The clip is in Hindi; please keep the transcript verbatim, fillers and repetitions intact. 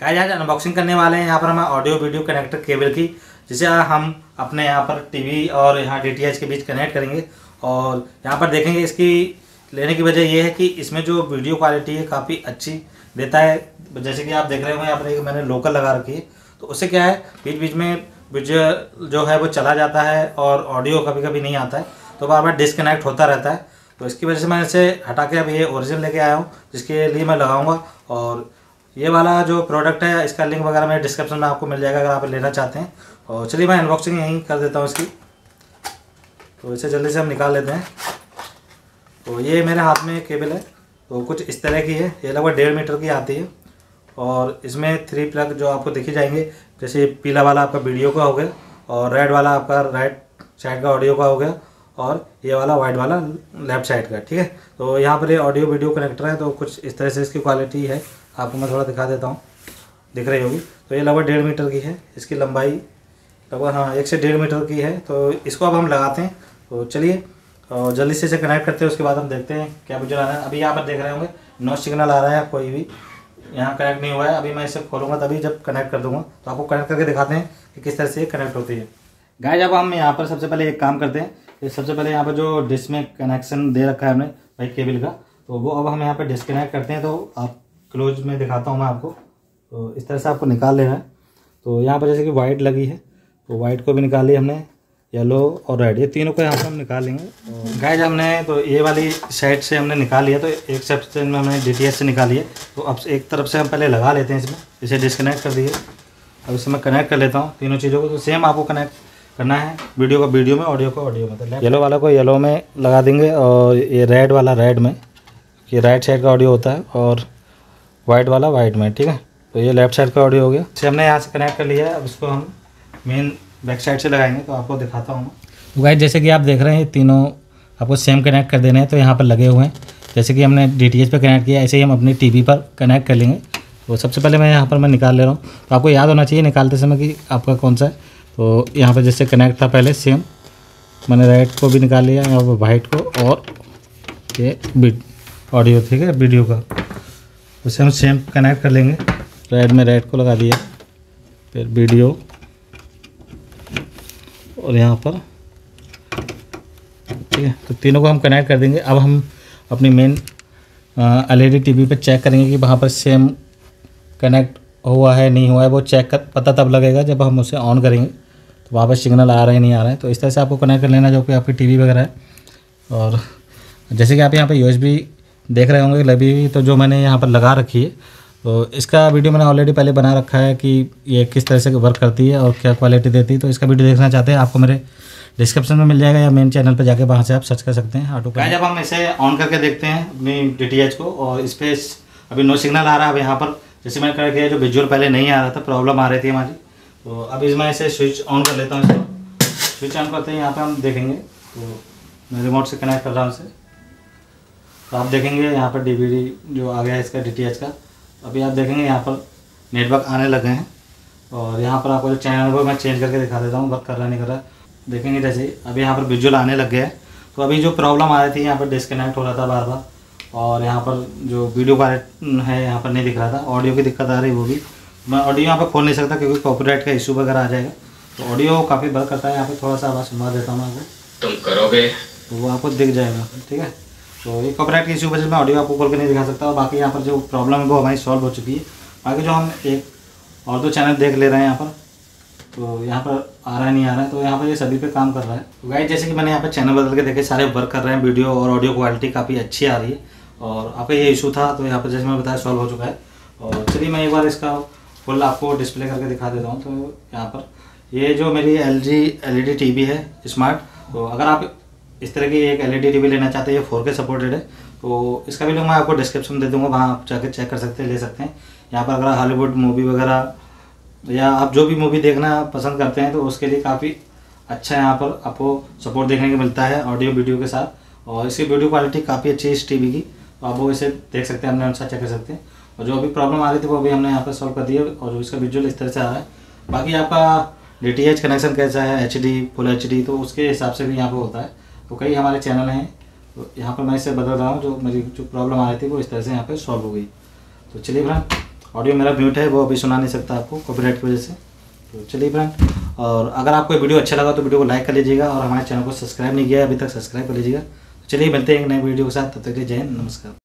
गाइस आज अनबॉक्सिंग करने वाले हैं यहाँ पर हम ऑडियो वीडियो कनेक्टर केबल की, जिसे हम अपने यहाँ पर टीवी और यहाँ डीटीएच के बीच कनेक्ट करेंगे। और यहाँ पर देखेंगे इसकी लेने की वजह यह है कि इसमें जो वीडियो क्वालिटी है काफ़ी अच्छी देता है। जैसे कि आप देख रहे हो यहाँ पर एक मैंने लोकल लगा रखी है, तो उससे क्या है बीच बीच में वीडियो जो है वो चला जाता है और ऑडियो कभी कभी नहीं आता है, तो बार बार डिसकनेक्ट होता रहता है। तो इसकी वजह से मैं इसे हटा के अब ये ओरिजिनल लेके आया हूँ, जिसके लिए मैं लगाऊंगा। और ये वाला जो प्रोडक्ट है इसका लिंक वगैरह मेरे डिस्क्रिप्शन में आपको मिल जाएगा अगर आप लेना चाहते हैं। और चलिए मैं अनबॉक्सिंग यहीं कर देता हूँ इसकी। तो इसे जल्दी से हम निकाल लेते हैं। तो ये मेरे हाथ में केबल है, तो कुछ इस तरह की है। ये लगभग डेढ़ मीटर की आती है और इसमें थ्री प्लग जो आपको दिखे जाएंगे, जैसे पीला वाला आपका वीडियो का हो गया और रेड वाला आपका राइट साइड का ऑडियो का हो गया और ये वाला वाइट वाला लेफ्ट साइड का, ठीक है। तो यहाँ पर ये ऑडियो वीडियो कनेक्टर है, तो कुछ इस तरह से इसकी क्वालिटी है। आपको मैं थोड़ा दिखा देता हूँ, दिख रही होगी। तो ये लगभग डेढ़ मीटर की है, इसकी लंबाई लगभग हाँ एक से डेढ़ मीटर की है। तो इसको अब हम लगाते हैं। तो चलिए और जल्दी से इसे कनेक्ट करते हैं, उसके बाद हम देखते हैं क्या कुछ रहा है। अभी यहाँ पर देख रहे होंगे नो सिग्नल आ रहा है, कोई भी यहाँ कनेक्ट नहीं हुआ है। अभी मैं इसे खोलूँगा तभी जब कनेक्ट कर दूँगा। तो आपको कनेक्ट करके दिखाते हैं कि किस तरह से कनेक्ट होती है। गाइस अब हम यहाँ पर सबसे पहले एक काम करते हैं। ये सबसे पहले यहाँ पर जो डिश में कनेक्शन दे रखा है हमने भाई केबल का, तो वो अब हम यहाँ पर डिस्कनेक्ट करते हैं। तो आप क्लोज में दिखाता हूँ मैं आपको। तो इस तरह से आपको निकाल लेना है। तो यहाँ पर जैसे कि वाइट लगी है, तो वाइट को भी निकाल लिया हमने, येलो और रेड ये तीनों को यहाँ पर हम निकाल लेंगे। गाइस हमने तो ये वाली साइड से हमने निकाल लिया, तो एक सेक्शन में हमने डीटीएच से निकाल लिया। तो अब एक तरफ से हम पहले लगा लेते हैं इसमें। इसे डिस्कनेक्ट कर दिए, अब इसे मैं कनेक्ट कर लेता हूँ तीनों चीज़ों को। तो सेम आपको कनेक्ट करना है, वीडियो का वीडियो में, ऑडियो का ऑडियो में। येलो वाला को येलो में लगा देंगे और ये रेड वाला रेड में, ये राइट साइड का ऑडियो होता है, और वाइट वाला वाइट में, ठीक है। तो ये लेफ्ट साइड का ऑडियो हो गया। इसे हमने यहाँ से कनेक्ट कर लिया है, अब इसको हम मेन बैक साइड से लगाएंगे। तो आपको दिखाता हूँ। तो गाइस जैसे कि आप देख रहे हैं तीनों आपको सेम कनेक्ट कर देने हैं, तो यहाँ पर लगे हुए हैं। जैसे कि हमने डीटीएच पर कनेक्ट किया, ऐसे ही हम अपनी टीवी पर कनेक्ट कर लेंगे। तो सबसे पहले मैं यहाँ पर मैं निकाल ले रहा हूँ। तो आपको याद होना चाहिए निकालते समय कि आपका कौन सा है। तो यहाँ पर जैसे कनेक्ट था पहले सेम, मैंने राइट को भी निकाल लिया, यहाँ पर वाइट को, और ये ऑडियो, ठीक है, वीडियो का, उसे हम सेम कनेक्ट कर लेंगे। राइट में राइट को लगा दिया, फिर वीडियो, और यहाँ पर, ठीक है। तो तीनों को हम कनेक्ट कर देंगे। अब हम अपनी मेन एलईडी टीवी पर चेक करेंगे कि वहाँ पर सेम कनेक्ट हुआ है नहीं हुआ है। वो चेक कर पता तब लगेगा जब हम उसे ऑन करेंगे, तो वहाँ पर सिग्नल आ रहा है नहीं आ रहा है। तो इस तरह से आपको कनेक्ट कर लेना जो कि आपकी टीवी वगैरह है। और जैसे कि आप यहाँ पे यूएसबी देख रहे होंगे लगी हुई, तो जो मैंने यहाँ पर लगा रखी है, तो इसका वीडियो मैंने ऑलरेडी पहले बना रखा है कि ये किस तरह से वर्क करती है और क्या क्वालिटी देती है। तो इसका वीडियो देखना चाहते हैं आपको मेरे डिस्क्रिप्शन में मिल जाएगा, या मेन चैनल पर जाके वहाँ से आप सर्च कर सकते हैं ऑटो पे। जब हम इसे ऑन करके देखते हैं अपनी डीटीएच को, और इस पर अभी नो सिग्नल आ रहा है। अब यहाँ पर जैसे मैंने कहा कि जो विजुअल पहले नहीं आ रहा था, प्रॉब्लम आ रही थी हमारी। तो अब इसमें इसे स्विच ऑन कर लेता हूँ। इसको स्विच ऑन करते हैं, यहाँ पे हम देखेंगे। तो मैं रिमोट से कनेक्ट कर रहा हूँ इसे। तो आप देखेंगे यहाँ पर डीवीडी जो आ गया है इसका डीटीएच का। अभी आप देखेंगे यहाँ पर नेटवर्क आने लगे हैं, और यहाँ पर आपको जो चैनल को मैं चेंज करके दिखा देता हूँ, वर्क कर रहा नहीं कर रहा, देखेंगे। जैसे अभी यहाँ पर विजुअल आने लग गया है। तो अभी जो प्रॉब्लम आ रही थी, यहाँ पर डिस्कनेक्ट हो रहा था बार बार, और यहाँ पर जो वीडियो का है यहाँ पर नहीं दिख रहा था, ऑडियो की दिक्कत आ रही होगी। मैं ऑडियो यहाँ पर खोल नहीं सकता क्योंकि कॉपीराइट का इशू वगैरह आ जाएगा। तो ऑडियो काफ़ी वर्क करता है। यहाँ पे थोड़ा सा आवाज़ सुनवा देता हूँ आपको, तुम करोगे तो वो आपको दिख जाएगा, ठीक है। तो ये कॉपीराइट के इशू वजह से मैं ऑडियो आपको खोल के नहीं दिखा सकता। और बाकी यहाँ पर जो प्रॉब्लम है वो हमारी सॉल्व हो चुकी है। बाकी जो हम एक और दो चैनल देख ले रहे हैं यहाँ पर, तो यहाँ पर आ रहा है नहीं आ रहा है, तो यहाँ पर ये सभी पे काम कर रहा है। तो गाइस जैसे कि मैंने यहाँ पर चैनल बदल के देखे, सारे वर्क कर रहे हैं, वीडियो और ऑडियो क्वालिटी काफ़ी अच्छी आ रही है। और आपका ये इशू था, तो यहाँ पर जैसे मैंने बताया सॉल्व हो चुका है। और चलिए मैं एक बार इसका फुल आपको डिस्प्ले करके दिखा देता हूँ। तो यहाँ पर ये जो मेरी एलजी एलईडी टीवी है स्मार्ट, तो अगर आप इस तरह की एक एलईडी टीवी लेना चाहते हैं, ये फोर के सपोर्टेड है, तो इसका भी लिंक मैं आपको डिस्क्रिप्शन दे दूँगा, वहाँ आप जाकर चेक कर सकते हैं, ले सकते हैं। यहाँ पर अगर हॉलीवुड मूवी वगैरह या आप जो भी मूवी देखना पसंद करते हैं, तो उसके लिए काफ़ी अच्छा यहाँ पर आपको सपोर्ट देखने को मिलता है ऑडियो वीडियो के साथ। और इसकी वीडियो क्वालिटी काफ़ी अच्छी है इस टीवी की, तो आप वो इसे देख सकते हैं, हमने अनुसार चेक कर सकते हैं। और जो अभी प्रॉब्लम आ रही थी वो अभी हमने यहाँ पर सॉल्व कर दिया, और इसका विजुअल इस तरह से आ रहा है। बाकी आपका डीटीएच कनेक्शन कैसा है, एचडी फुल एचडी, तो उसके हिसाब से भी यहाँ पर होता है। तो कई हमारे चैनल हैं, तो यहाँ पर मैं इसे बदल रहा हूँ, जो मेरी जो प्रॉब्लम आ रही थी वो इस तरह से यहाँ पर सॉल्व हो गई। तो चलिए फ्रेंड, ऑडियो मेरा म्यूट है, वो अभी सुना नहीं सकता आपको कॉपीराइट की वजह से। तो चलिए फ्रेंड, और अगर आपको वीडियो अच्छा लगा तो वीडियो को लाइक कर लीजिएगा और हमारे चैनल को सब्सक्राइब नहीं किया है अभी तक सब्सक्राइब कर लीजिएगा। चलिए मिलते हैं एक नए वीडियो के साथ, तब तक के लिए जय हिंद, नमस्कार।